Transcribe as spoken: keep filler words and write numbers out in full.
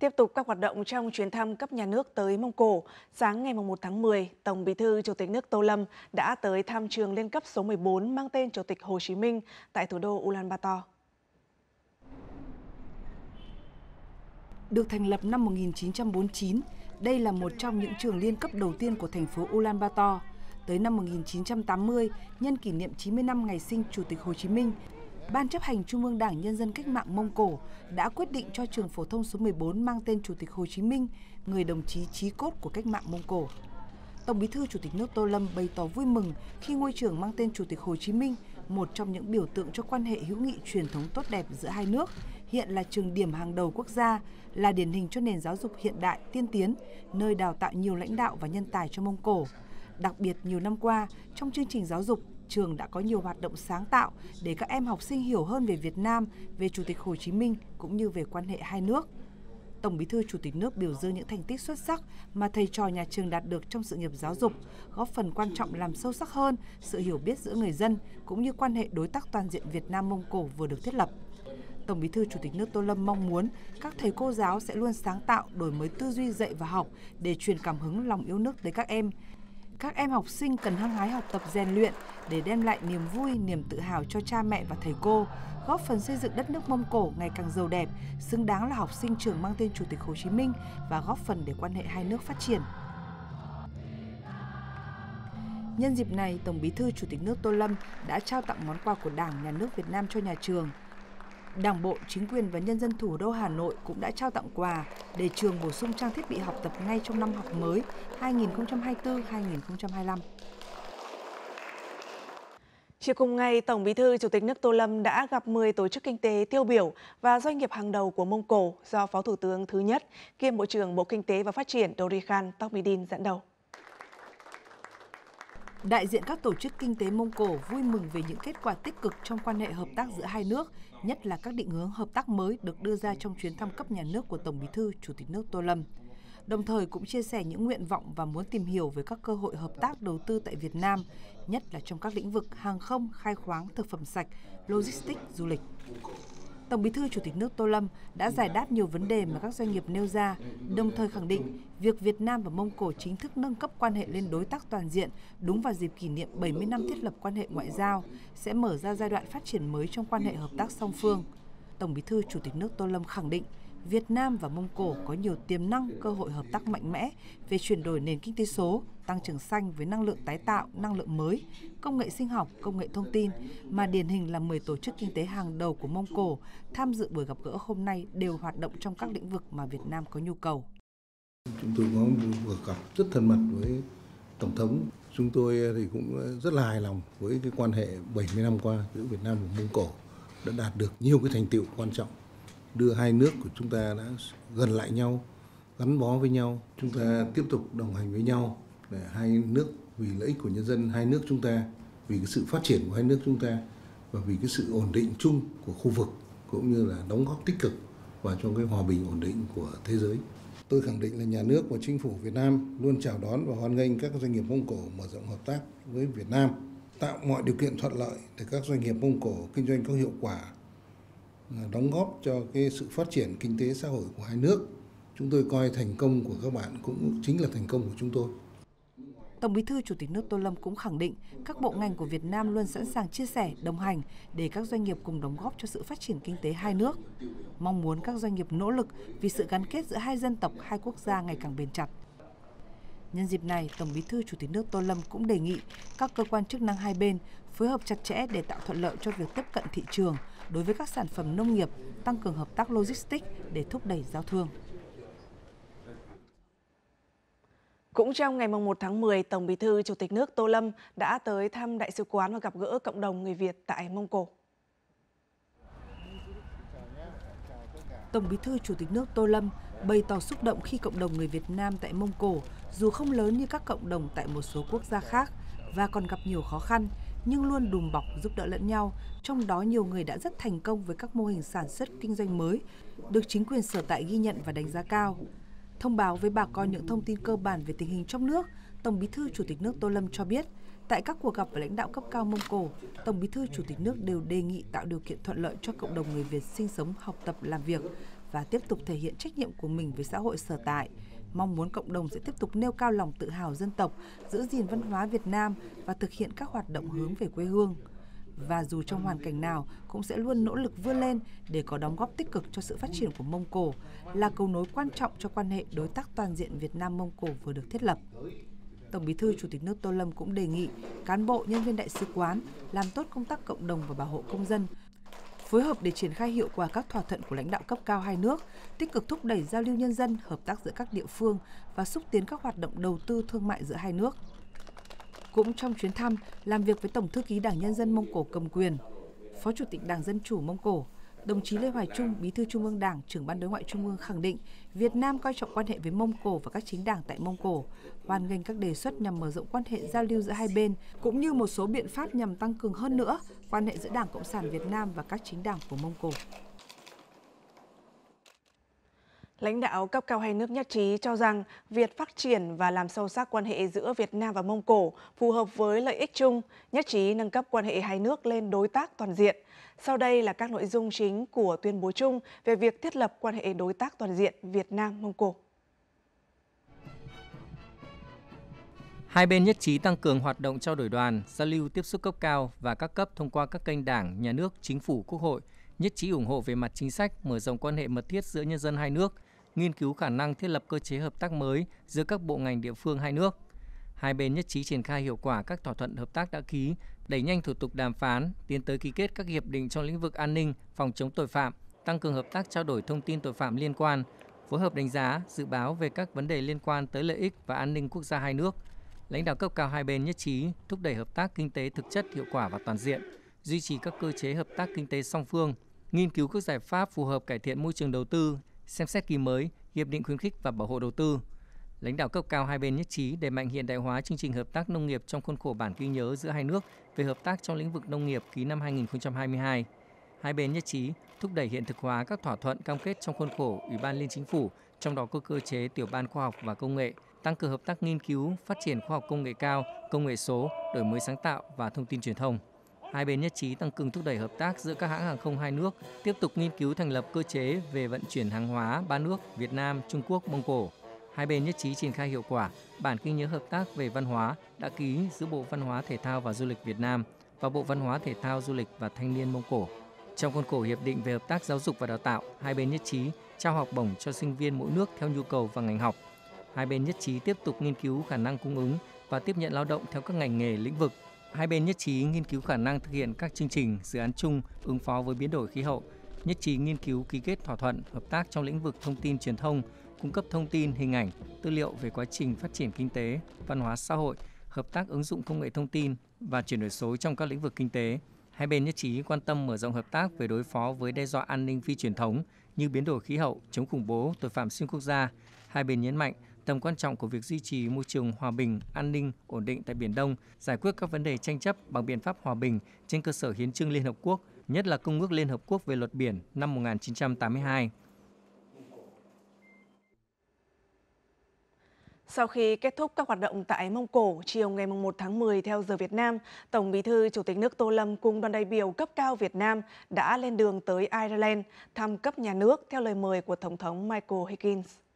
Tiếp tục các hoạt động trong chuyến thăm cấp nhà nước tới Mông Cổ, sáng ngày mùng một tháng mười, Tổng Bí thư Chủ tịch nước Tô Lâm đã tới thăm trường liên cấp số mười bốn mang tên Chủ tịch Hồ Chí Minh tại thủ đô Ulan Bator. Được thành lập năm một nghìn chín trăm bốn mươi chín, đây là một trong những trường liên cấp đầu tiên của thành phố Ulan Bator. Tới năm một nghìn chín trăm tám mươi, nhân kỷ niệm chín mươi năm ngày sinh Chủ tịch Hồ Chí Minh, Ban chấp hành Trung ương Đảng Nhân dân Cách mạng Mông Cổ đã quyết định cho trường phổ thông số mười bốn mang tên Chủ tịch Hồ Chí Minh, người đồng chí chí cốt của cách mạng Mông Cổ. Tổng Bí thư Chủ tịch nước Tô Lâm bày tỏ vui mừng khi ngôi trường mang tên Chủ tịch Hồ Chí Minh, một trong những biểu tượng cho quan hệ hữu nghị truyền thống tốt đẹp giữa hai nước, hiện là trường điểm hàng đầu quốc gia, là điển hình cho nền giáo dục hiện đại, tiên tiến, nơi đào tạo nhiều lãnh đạo và nhân tài cho Mông Cổ. Đặc biệt, nhiều năm qua, trong chương trình giáo dục, trường đã có nhiều hoạt động sáng tạo để các em học sinh hiểu hơn về Việt Nam, về Chủ tịch Hồ Chí Minh cũng như về quan hệ hai nước. Tổng Bí thư Chủ tịch nước biểu dương những thành tích xuất sắc mà thầy trò nhà trường đạt được trong sự nghiệp giáo dục, góp phần quan trọng làm sâu sắc hơn sự hiểu biết giữa người dân cũng như quan hệ đối tác toàn diện Việt Nam - Mông Cổ vừa được thiết lập. Tổng Bí thư Chủ tịch nước Tô Lâm mong muốn các thầy cô giáo sẽ luôn sáng tạo, đổi mới tư duy dạy và học để truyền cảm hứng lòng yêu nước tới các em. Các em học sinh cần hăng hái học tập rèn luyện để đem lại niềm vui, niềm tự hào cho cha mẹ và thầy cô, góp phần xây dựng đất nước Mông Cổ ngày càng giàu đẹp, xứng đáng là học sinh trường mang tên Chủ tịch Hồ Chí Minh và góp phần để quan hệ hai nước phát triển. Nhân dịp này, Tổng Bí thư Chủ tịch nước Tô Lâm đã trao tặng món quà của Đảng, Nhà nước Việt Nam cho nhà trường. Đảng bộ, chính quyền và nhân dân thủ đô Hà Nội cũng đã trao tặng quà để trường bổ sung trang thiết bị học tập ngay trong năm học mới hai nghìn không trăm hai mươi tư hai nghìn không trăm hai mươi lăm. Chiều cùng ngày, Tổng Bí thư Chủ tịch nước Tô Lâm đã gặp mười tổ chức kinh tế tiêu biểu và doanh nghiệp hàng đầu của Mông Cổ do Phó Thủ tướng thứ nhất kiêm Bộ trưởng Bộ Kinh tế và Phát triển Dorikhan Tokmidin dẫn đầu. Đại diện các tổ chức kinh tế Mông Cổ vui mừng về những kết quả tích cực trong quan hệ hợp tác giữa hai nước, nhất là các định hướng hợp tác mới được đưa ra trong chuyến thăm cấp nhà nước của Tổng Bí thư Chủ tịch nước Tô Lâm. Đồng thời cũng chia sẻ những nguyện vọng và muốn tìm hiểu về các cơ hội hợp tác đầu tư tại Việt Nam, nhất là trong các lĩnh vực hàng không, khai khoáng, thực phẩm sạch, logistics, du lịch. Tổng Bí thư Chủ tịch nước Tô Lâm đã giải đáp nhiều vấn đề mà các doanh nghiệp nêu ra, đồng thời khẳng định việc Việt Nam và Mông Cổ chính thức nâng cấp quan hệ lên đối tác toàn diện đúng vào dịp kỷ niệm bảy mươi năm thiết lập quan hệ ngoại giao sẽ mở ra giai đoạn phát triển mới trong quan hệ hợp tác song phương. Tổng Bí thư Chủ tịch nước Tô Lâm khẳng định Việt Nam và Mông Cổ có nhiều tiềm năng, cơ hội hợp tác mạnh mẽ về chuyển đổi nền kinh tế số, tăng trưởng xanh với năng lượng tái tạo, năng lượng mới, công nghệ sinh học, công nghệ thông tin, mà điển hình là mười tổ chức kinh tế hàng đầu của Mông Cổ tham dự buổi gặp gỡ hôm nay đều hoạt động trong các lĩnh vực mà Việt Nam có nhu cầu. Chúng tôi có một cuộc gặp rất thân mật với Tổng thống. Chúng tôi thì cũng rất là hài lòng với cái quan hệ bảy mươi năm qua giữa Việt Nam và Mông Cổ đã đạt được nhiều cái thành tựu quan trọng, đưa hai nước của chúng ta đã gần lại nhau, gắn bó với nhau. Chúng ta tiếp tục đồng hành với nhau để hai nước vì lợi ích của nhân dân hai nước chúng ta, vì cái sự phát triển của hai nước chúng ta và vì cái sự ổn định chung của khu vực cũng như là đóng góp tích cực vào trong cái hòa bình ổn định của thế giới. Tôi khẳng định là nhà nước và chính phủ Việt Nam luôn chào đón và hoan nghênh các doanh nghiệp Mông Cổ mở rộng hợp tác với Việt Nam, tạo mọi điều kiện thuận lợi để các doanh nghiệp Mông Cổ kinh doanh có hiệu quả, đóng góp cho cái sự phát triển kinh tế xã hội của hai nước. Chúng tôi coi thành công của các bạn cũng chính là thành công của chúng tôi. Tổng Bí thư Chủ tịch nước Tô Lâm cũng khẳng định các bộ ngành của Việt Nam luôn sẵn sàng chia sẻ, đồng hành để các doanh nghiệp cùng đóng góp cho sự phát triển kinh tế hai nước. Mong muốn các doanh nghiệp nỗ lực vì sự gắn kết giữa hai dân tộc, hai quốc gia ngày càng bền chặt. Nhân dịp này, Tổng Bí thư Chủ tịch nước Tô Lâm cũng đề nghị các cơ quan chức năng hai bên phối hợp chặt chẽ để tạo thuận lợi cho việc tiếp cận thị trường đối với các sản phẩm nông nghiệp, tăng cường hợp tác logistics để thúc đẩy giao thương. Cũng trong ngày mùng một tháng mười, Tổng Bí thư Chủ tịch nước Tô Lâm đã tới thăm Đại sứ quán và gặp gỡ cộng đồng người Việt tại Mông Cổ. Tổng Bí thư Chủ tịch nước Tô Lâm bày tỏ xúc động khi cộng đồng người Việt Nam tại Mông Cổ, dù không lớn như các cộng đồng tại một số quốc gia khác và còn gặp nhiều khó khăn, nhưng luôn đùm bọc giúp đỡ lẫn nhau, trong đó nhiều người đã rất thành công với các mô hình sản xuất kinh doanh mới, được chính quyền sở tại ghi nhận và đánh giá cao. Thông báo với bà con những thông tin cơ bản về tình hình trong nước, Tổng Bí thư Chủ tịch nước Tô Lâm cho biết, tại các cuộc gặp với lãnh đạo cấp cao Mông Cổ, Tổng Bí thư Chủ tịch nước đều đề nghị tạo điều kiện thuận lợi cho cộng đồng người Việt sinh sống, học tập, làm việc và tiếp tục thể hiện trách nhiệm của mình với xã hội sở tại. Mong muốn cộng đồng sẽ tiếp tục nêu cao lòng tự hào dân tộc, giữ gìn văn hóa Việt Nam và thực hiện các hoạt động hướng về quê hương. Và dù trong hoàn cảnh nào cũng sẽ luôn nỗ lực vươn lên để có đóng góp tích cực cho sự phát triển của Mông Cổ, là cầu nối quan trọng cho quan hệ đối tác toàn diện Việt Nam-Mông Cổ vừa được thiết lập. Tổng Bí thư Chủ tịch nước Tô Lâm cũng đề nghị cán bộ, nhân viên đại sứ quán làm tốt công tác cộng đồng và bảo hộ công dân, phối hợp để triển khai hiệu quả các thỏa thuận của lãnh đạo cấp cao hai nước, tích cực thúc đẩy giao lưu nhân dân, hợp tác giữa các địa phương và xúc tiến các hoạt động đầu tư thương mại giữa hai nước. Cũng trong chuyến thăm, làm việc với Tổng thư ký Đảng Nhân dân Mông Cổ cầm quyền, Phó Chủ tịch Đảng Dân chủ Mông Cổ, đồng chí Lê Hoài Trung, Bí thư Trung ương Đảng, trưởng Ban Đối ngoại Trung ương khẳng định Việt Nam coi trọng quan hệ với Mông Cổ và các chính đảng tại Mông Cổ, hoan nghênh các đề xuất nhằm mở rộng quan hệ giao lưu giữa hai bên, cũng như một số biện pháp nhằm tăng cường hơn nữa quan hệ giữa Đảng Cộng sản Việt Nam và các chính đảng của Mông Cổ. Lãnh đạo cấp cao hai nước nhất trí cho rằng việc phát triển và làm sâu sắc quan hệ giữa Việt Nam và Mông Cổ phù hợp với lợi ích chung, nhất trí nâng cấp quan hệ hai nước lên đối tác toàn diện. Sau đây là các nội dung chính của tuyên bố chung về việc thiết lập quan hệ đối tác toàn diện Việt Nam-Mông Cổ. Hai bên nhất trí tăng cường hoạt động trao đổi đoàn, giao lưu tiếp xúc cấp cao và các cấp thông qua các kênh đảng, nhà nước, chính phủ, quốc hội, nhất trí ủng hộ về mặt chính sách, mở rộng quan hệ mật thiết giữa nhân dân hai nước, nghiên cứu khả năng thiết lập cơ chế hợp tác mới giữa các bộ ngành địa phương hai nước. Hai bên nhất trí triển khai hiệu quả các thỏa thuận hợp tác đã ký, đẩy nhanh thủ tục đàm phán, tiến tới ký kết các hiệp định trong lĩnh vực an ninh, phòng chống tội phạm, tăng cường hợp tác trao đổi thông tin tội phạm liên quan, phối hợp đánh giá, dự báo về các vấn đề liên quan tới lợi ích và an ninh quốc gia hai nước. Lãnh đạo cấp cao hai bên nhất trí thúc đẩy hợp tác kinh tế thực chất hiệu quả và toàn diện, duy trì các cơ chế hợp tác kinh tế song phương, nghiên cứu các giải pháp phù hợp cải thiện môi trường đầu tư, xem xét ký mới hiệp định khuyến khích và bảo hộ đầu tư. Lãnh đạo cấp cao hai bên nhất trí đẩy mạnh hiện đại hóa chương trình hợp tác nông nghiệp trong khuôn khổ bản ghi nhớ giữa hai nước về hợp tác trong lĩnh vực nông nghiệp ký năm hai nghìn không trăm hai mươi hai. Hai bên nhất trí thúc đẩy hiện thực hóa các thỏa thuận cam kết trong khuôn khổ Ủy ban Liên Chính phủ, trong đó có cơ chế tiểu ban khoa học và công nghệ, tăng cường hợp tác nghiên cứu, phát triển khoa học công nghệ cao, công nghệ số, đổi mới sáng tạo và thông tin truyền thông. Hai bên nhất trí tăng cường thúc đẩy hợp tác giữa các hãng hàng không hai nước, tiếp tục nghiên cứu thành lập cơ chế về vận chuyển hàng hóa ba nước Việt Nam, Trung Quốc, Mông Cổ. Hai bên nhất trí triển khai hiệu quả bản ghi nhớ hợp tác về văn hóa đã ký giữa Bộ Văn hóa Thể thao và Du lịch Việt Nam và Bộ Văn hóa Thể thao, Du lịch và Thanh niên Mông Cổ. Trong khuôn khổ hiệp định về hợp tác giáo dục và đào tạo, hai bên nhất trí trao học bổng cho sinh viên mỗi nước theo nhu cầu và ngành học. Hai bên nhất trí tiếp tục nghiên cứu khả năng cung ứng và tiếp nhận lao động theo các ngành nghề, lĩnh vực. Hai bên nhất trí nghiên cứu khả năng thực hiện các chương trình, dự án chung ứng phó với biến đổi khí hậu, nhất trí nghiên cứu ký kết thỏa thuận hợp tác trong lĩnh vực thông tin truyền thông, cung cấp thông tin, hình ảnh, tư liệu về quá trình phát triển kinh tế, văn hóa xã hội, hợp tác ứng dụng công nghệ thông tin và chuyển đổi số trong các lĩnh vực kinh tế. Hai bên nhất trí quan tâm mở rộng hợp tác về đối phó với đe dọa an ninh phi truyền thống như biến đổi khí hậu, chống khủng bố, tội phạm xuyên quốc gia. Hai bên nhấn mạnh tầm quan trọng của việc duy trì môi trường hòa bình, an ninh, ổn định tại Biển Đông, giải quyết các vấn đề tranh chấp bằng biện pháp hòa bình trên cơ sở Hiến chương Liên Hợp Quốc, nhất là Công ước Liên Hợp Quốc về luật biển năm một nghìn chín trăm tám mươi hai. Sau khi kết thúc các hoạt động tại Mông Cổ, chiều ngày mùng một tháng mười theo giờ Việt Nam, Tổng Bí thư Chủ tịch nước Tô Lâm cùng đoàn đại biểu cấp cao Việt Nam đã lên đường tới Ireland thăm cấp nhà nước theo lời mời của Tổng thống Michael Higgins.